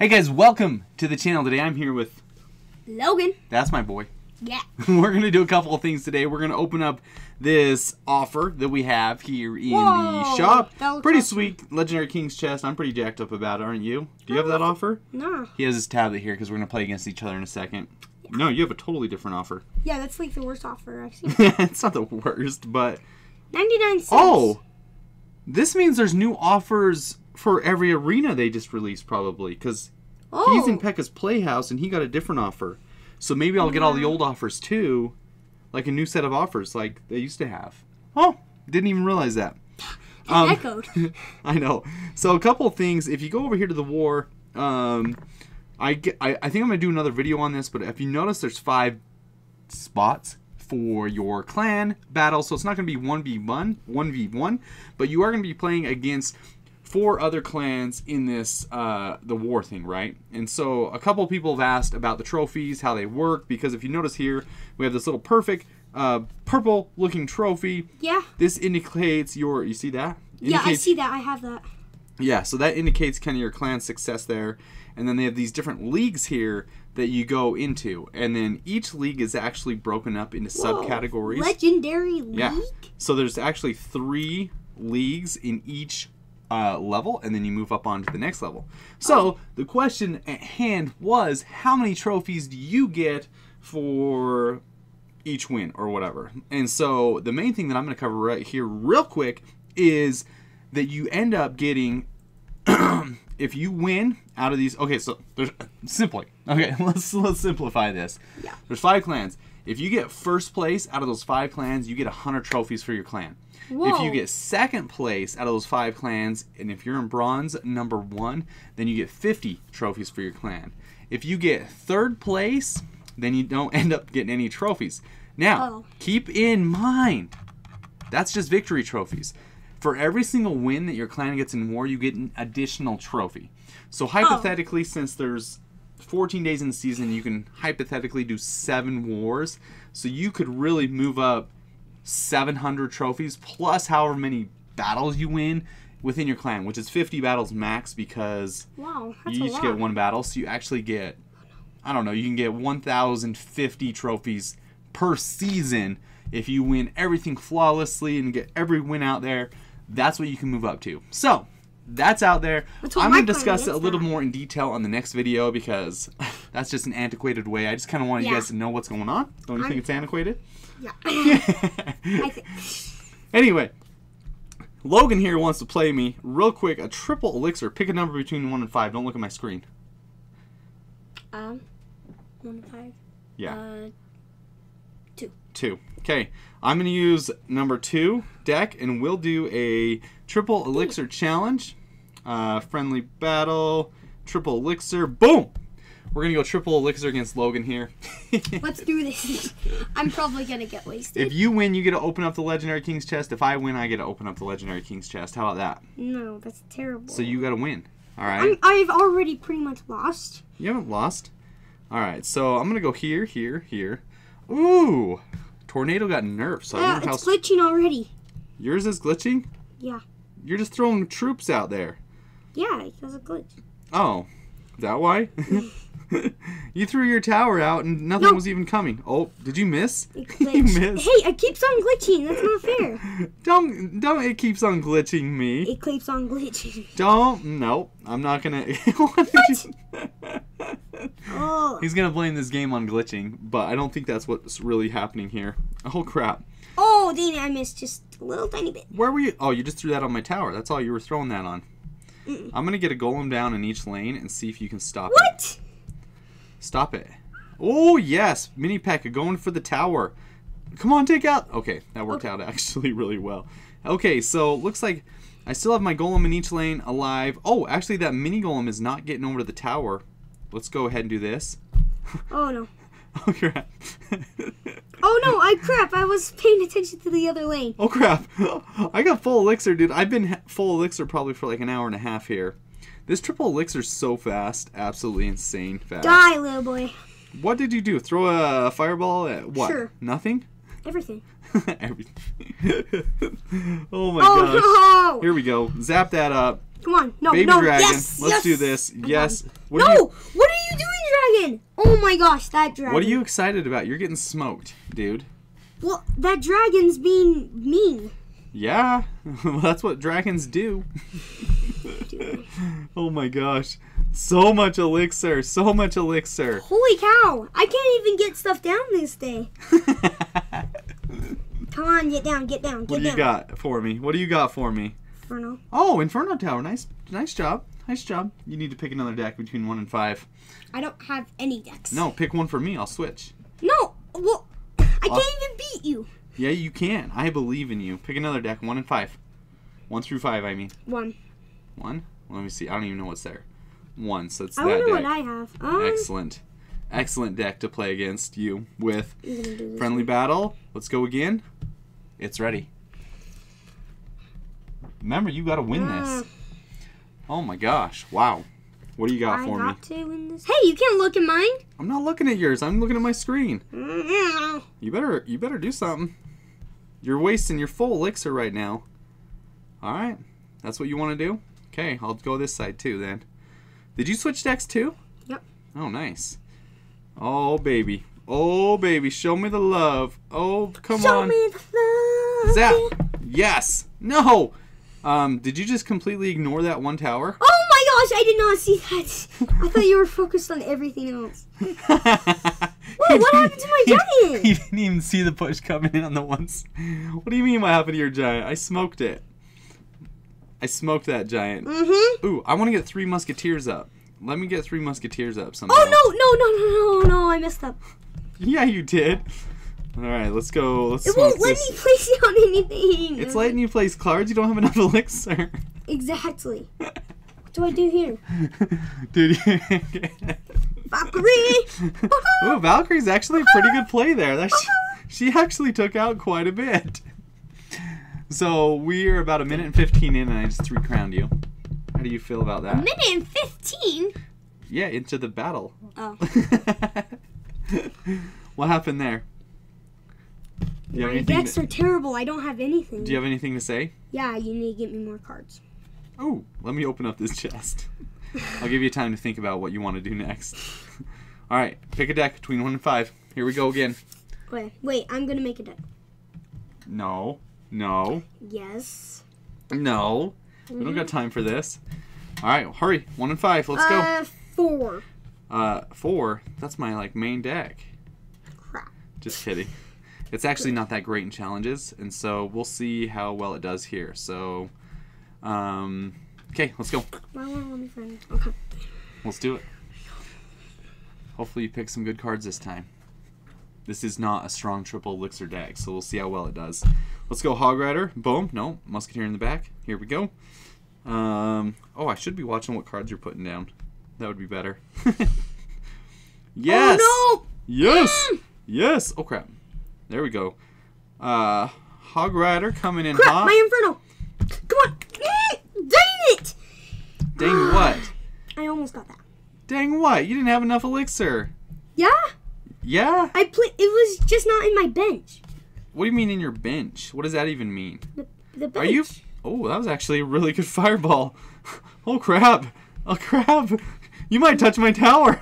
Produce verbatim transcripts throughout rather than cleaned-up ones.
Hey guys, welcome to the channel. Today I'm here with Logan. That's my boy. Yeah. We're going to do a couple of things today. We're going to open up this offer that we have here in Whoa, the shop. Pretty awesome. Sweet. Legendary King's Chest. I'm pretty jacked up about it, aren't you? Do you have that offer? No. He has his tablet here because we're going to play against each other in a second. Yeah. No, you have a totally different offer. Yeah, that's like the worst offer I've seen. It's not the worst, but... ninety-nine cents. Oh! This means there's new offers for every arena they just released, probably, because oh. he's in P E K K A.'s Playhouse and he got a different offer. So maybe I'll get all the old offers too, like a new set of offers like they used to have. Oh, didn't even realize that. Um, echoed. I know. So a couple of things. If you go over here to the war, um, I, get, I I think I'm gonna do another video on this. But if you notice, there's five spots for your clan battle. So it's not gonna be one v one, one v one, but you are gonna be playing against four other clans in this uh, the war thing, right? And so a couple people have asked about the trophies, how they work, because if you notice here, we have this little perfect uh, purple looking trophy. Yeah. This indicates your, you see that? Indicates, yeah, I see that. I have that. Yeah, so that indicates kind of your clan's success there. And then they have these different leagues here that you go into. And then each league is actually broken up into Whoa, subcategories. Legendary League? Yeah. So there's actually three leagues in each Uh, level, and then you move up on to the next level. So the question at hand was, how many trophies do you get for each win or whatever? And so the main thing that I'm going to cover right here real quick is that you end up getting if you win out of these, okay, so there's simply, okay, let's let's simplify this. Yeah. There's five clans. If you get first place out of those five clans, you get one hundred trophies for your clan. Whoa. If you get second place out of those five clans, and if you're in bronze number one, then you get fifty trophies for your clan. If you get third place, then you don't end up getting any trophies. Now, oh. keep in mind, that's just victory trophies. For every single win that your clan gets in war, you get an additional trophy. So hypothetically, oh. since there's fourteen days in the season, you can hypothetically do seven wars. So you could really move up seven hundred trophies plus however many battles you win within your clan, which is fifty battles max, because wow, you each get one battle. So you actually get, I don't know, you can get one thousand fifty trophies per season if you win everything flawlessly and get every win out there. That's what you can move up to. So that's out there. I'm going to discuss it a little more in detail on the next video, because that's just an antiquated way. I just kind of want yeah. you guys to know what's going on. Don't you I'm, think it's antiquated? Yeah. I think. Anyway, Logan here wants to play me real quick a triple elixir. Pick a number between one and five. Don't look at my screen. Um, one and five. Yeah. Uh, two. Two. Okay. I'm going to use number two deck, and we'll do a triple elixir challenge. Uh, friendly battle, triple elixir, boom! We're going to go triple elixir against Logan here. Let's do this. I'm probably going to get wasted. If you win, you get to open up the Legendary King's Chest. If I win, I get to open up the Legendary King's Chest. How about that? No, that's terrible. So you got to win. All right. I'm, I've already pretty much lost. You haven't lost? All right, so I'm going to go here, here, here. Ooh! Tornado got nerfed. So yeah, I wonder it's how... glitching already. Yours is glitching? Yeah. You're just throwing troops out there. Yeah, it was a glitch. Oh, is that why? You threw your tower out and nothing no. was even coming. Oh, did you miss? It glitched. You missed. Hey, it keeps on glitching. That's not fair. don't, don't. It keeps on glitching me. It keeps on glitching. Don't. Nope. I'm not gonna. What? You... oh. He's gonna blame this game on glitching, but I don't think that's what's really happening here. Oh crap. Oh, dang it! I missed just a little tiny bit. Where were you? Oh, you just threw that on my tower. That's all you were throwing that on. Mm-mm. I'm gonna get a golem down in each lane and see if you can stop what? it. What? Stop it. Oh, yes. Mini P E K K A going for the tower. Come on, take out. Okay, that worked okay. out actually really well. Okay, so looks like I still have my golem in each lane alive. Oh, actually, that mini golem is not getting over to the tower. Let's go ahead and do this. Oh, no. Oh, crap. Oh, no, I crap. I was paying attention to the other lane. Oh, crap. I got full elixir, dude. I've been full elixir probably for like an hour and a half here. This triple elixir's so fast, absolutely insane fast. Die, little boy. What did you do? Throw a fireball at what? Sure. Nothing? Everything. Everything. Oh my oh, gosh. No! Here we go. Zap that up. Come on. No, Baby no. Dragon. Yes, Let's yes. do this. Come yes. What no! Are you... What are you doing, dragon? Oh my gosh, that dragon. What are you excited about? You're getting smoked, dude. Well, that dragon's being mean. Yeah. Well, that's what dragons do. Oh my gosh. So much elixir. So much elixir. Holy cow. I can't even get stuff down this day. Come on, get down, get down, get down. What do you down. got for me? What do you got for me? Inferno. Oh, Inferno Tower. Nice nice job. Nice job. You need to pick another deck between one and five. I don't have any decks. No, pick one for me. I'll switch. No. Well, I I'll... can't even beat you. Yeah, you can. I believe in you. Pick another deck. One and five. One through five, I mean. One. One? Let me see. I don't even know what's there. One, so it's I that deck. I wonder what I have. Um... Excellent. Excellent deck to play against you with. Friendly battle. Let's go again. It's ready. Remember, you got to win uh, this. Oh my gosh. Wow. What do you got I for got me? To win this. Hey, you can't look at mine. I'm not looking at yours. I'm looking at my screen. Mm-hmm. You better you better do something. You're wasting your full elixir right now. All right. That's what you want to do? Okay, I'll go this side too then. Did you switch decks too? Yep. Oh, nice. Oh, baby. Oh, baby. Show me the love. Oh, come Show on. Show me the love. Zap. Yes. No. Um, did you just completely ignore that one tower? Oh my gosh, I did not see that. I thought you were focused on everything else. Wait, what happened to my giant? You didn't even see the push coming in on the ones. What do you mean what happened to your giant? I smoked it. I smoked that giant. Mm-hmm. Ooh, I want to get three musketeers up. Let me get three musketeers up somehow. Oh, no, no, no, no, no, no, I messed up. Yeah, you did. All right, let's go. Let's it won't let this. me place down anything. It's letting you place cards. You don't have enough elixir. Exactly. What do I do here? Dude. Valkyrie. Ooh, Valkyrie's actually a pretty good play there. That she, she actually took out quite a bit. So we are about a minute and fifteen in, and I just three crowned you. How do you feel about that? A minute and fifteen? Yeah, into the battle. Oh. What happened there? My decks are terrible. I don't have anything. Do you have anything to say? Yeah, you need to get me more cards. Oh, let me open up this chest. I'll give you time to think about what you want to do next. All right, pick a deck between one and five. Here we go again. Wait, wait, I'm going to make a deck. No, no. Yes. No. Mm-hmm. We don't got time for this. All right, hurry. One and five. Let's uh, go. Four. Uh, four? That's my, like, main deck. Crap. Just kidding. It's actually not that great in challenges, and so we'll see how well it does here. So, um, okay, let's go. Well, let me find it. Okay. Let's do it. Hopefully you pick some good cards this time. This is not a strong triple elixir deck, so we'll see how well it does. Let's go Hog Rider. Boom. No, Musketeer in the back. Here we go. Um, oh, I should be watching what cards you're putting down. That would be better. Yes! Oh, no! Yes! Mm! Yes! Oh, crap. There we go. Uh, Hog Rider coming in. Crap, hot. My Inferno. Come on. Dang it. Dang what? I almost got that. Dang what? You didn't have enough elixir. Yeah. Yeah? I play. It was just not in my bench. What do you mean in your bench? What does that even mean? The, the bench. Are you? Oh, that was actually a really good fireball. Oh, crap. Oh, crap. You might touch my tower.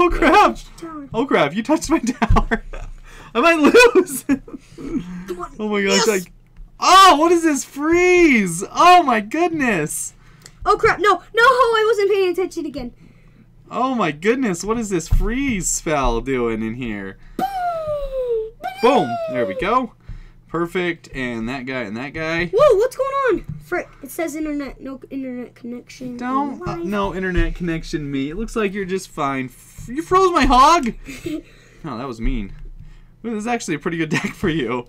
Oh, crap. Tower. Oh, crap. You touched my tower. I might lose. Oh my gosh! Yes. Like, oh, what is this freeze? Oh my goodness! Oh crap! No, no, I wasn't paying attention again. Oh my goodness! What is this freeze spell doing in here? Boom! Boom! There we go. Perfect. And that guy and that guy. Whoa! What's going on? Frick! It says internet. No internet connection. Don't. Uh, no internet connection. Me. It looks like you're just fine. You froze my hog. Oh, that was mean. This is actually a pretty good deck for you.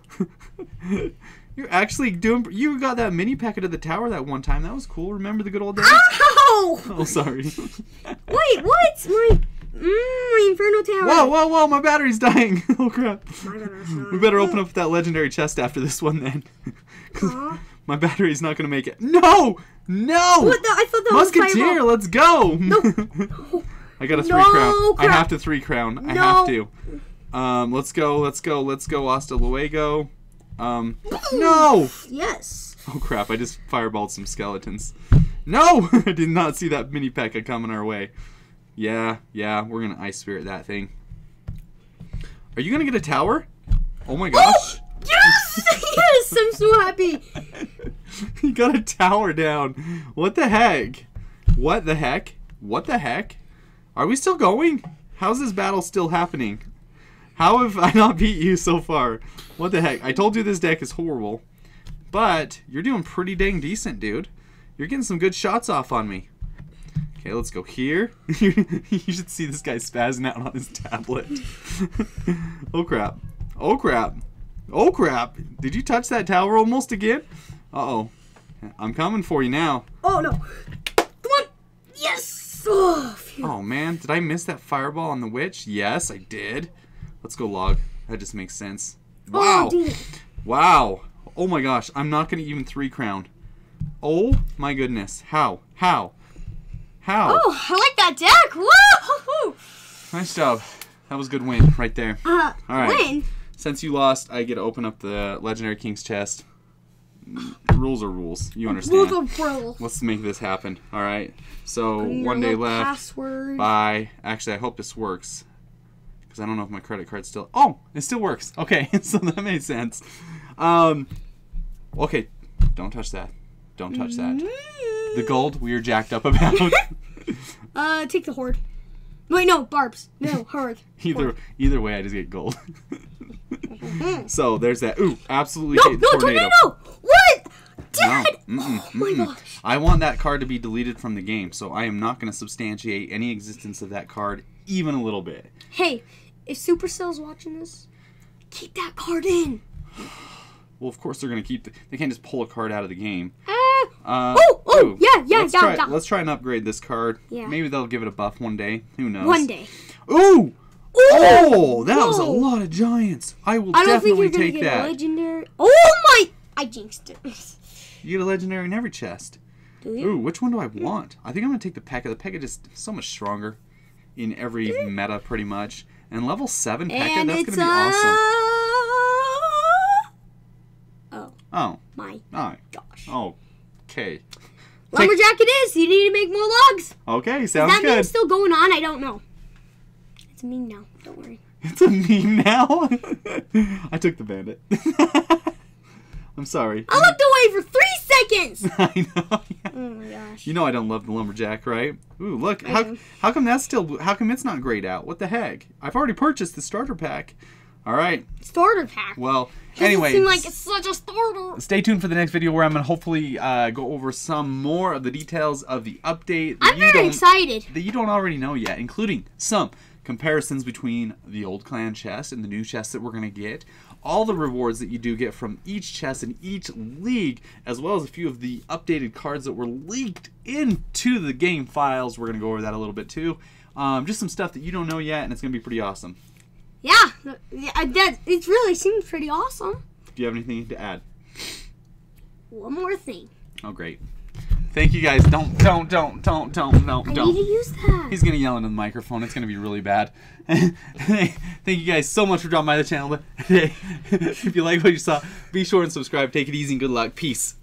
You're actually doing... You got that mini packet of the tower that one time. That was cool. Remember the good old days? Ow! Oh, sorry. Wait, what? My, mm, my Inferno Tower. Whoa, whoa, whoa. My battery's dying. Oh, crap. My battery's dying. We better open up that legendary chest after this one, then. Because my battery's not going to make it. No! No! What the? I thought that Musketeer, was Musketeer, let's go! No. No. I got a three no, crown. Crap. I have to three crown. No. I have to. Um, let's go, let's go, let's go, hasta luego. Um, no! Yes. Oh, crap, I just fireballed some skeletons. No! I did not see that mini P E K K A coming our way. Yeah, yeah, we're gonna Ice Spirit that thing. Are you gonna get a tower? Oh my gosh. Oh, yes! Yes! I'm so happy! He got a tower down. What the heck? What the heck? What the heck? Are we still going? How's this battle still happening? How have I not beat you so far? What the heck? I told you this deck is horrible. But you're doing pretty dang decent, dude. You're getting some good shots off on me. Okay, let's go here. You should see this guy spazzing out on his tablet. Oh crap. Oh crap. Oh crap. Did you touch that tower almost again? Uh-oh. I'm coming for you now. Oh no. Come on. Yes. Oh, oh man, did I miss that fireball on the witch? Yes, I did. Let's go log. That just makes sense. Wow. Oh, wow. Oh my gosh. I'm not going to even three crown. Oh my goodness. How? How? How? Oh, I like that deck. Woo! Nice job. That was a good win right there. Uh, All right. Win? Since you lost, I get to open up the Legendary King's chest. Rules are rules. You understand. Rules are rules. Let's make this happen. All right. So one day left. Password. Bye. Actually, I hope this works because I don't know if my credit card still. Oh, it still works. Okay, so that made sense. Um, okay, don't touch that. Don't touch that. Mm-hmm. The gold we are jacked up about. uh, take the horde. Wait, no, barbs. No, horde. either horde. Either way, I just get gold. So there's that. Ooh, absolutely no, hate the no, tornado. No, tornado! What? Dad! No. Mm-mm, oh my mm-mm. gosh. I want that card to be deleted from the game, so I am not going to substantiate any existence of that card even a little bit. Hey, if Supercell's watching this, keep that card in. Well, of course they're going to keep it. The, they can't just pull a card out of the game. Uh, Uh, oh, oh, yeah, yeah, let's, yeah, try, yeah. let's try and upgrade this card. Yeah. Maybe they'll give it a buff one day. Who knows? One day. Ooh! Ooh. Oh, that Whoa. was a lot of giants. I will I definitely take that. I don't think you're gonna get a legendary. Oh my! I jinxed it. You get a legendary in every chest. Do you? Ooh, which one do I want? I think I'm gonna take the P E K K A. The P E K K A is so much stronger in every meta, pretty much. And level seven P E K K A, that's gonna be a... awesome. Oh. Oh. My. Oh. Gosh. Oh. Okay. Lumberjack it is. You need to make more logs. Okay, sounds good. Is that meme still going on? I don't know. It's a meme now. Don't worry. It's a meme now? I took the bandit. I'm sorry. I looked away for three seconds. I know. Yeah. Oh my gosh. You know I don't love the lumberjack, right? Ooh, look. I how do. how come that's still how come it's not grayed out? What the heck? I've already purchased the starter pack. All right. Starter pack. Well, anyway. It seems like it's such a starter. Stay tuned for the next video where I'm going to hopefully uh, go over some more of the details of the update. I'm very excited. That you don't already know yet, including some comparisons between the old clan chest and the new chest that we're going to get. All the rewards that you do get from each chest and each league, as well as a few of the updated cards that were leaked into the game files. We're going to go over that a little bit too. Um, just some stuff that you don't know yet, and it's going to be pretty awesome. Yeah, that, it really seems pretty awesome. Do you have anything to add? One more thing. Oh, great. Thank you guys. Don't, don't, don't, don't, don't, don't, I don't. I need to use that. He's going to yell into the microphone. It's going to be really bad. Thank you guys so much for dropping by the channel today. If you like what you saw, be sure and subscribe. Take it easy and good luck. Peace.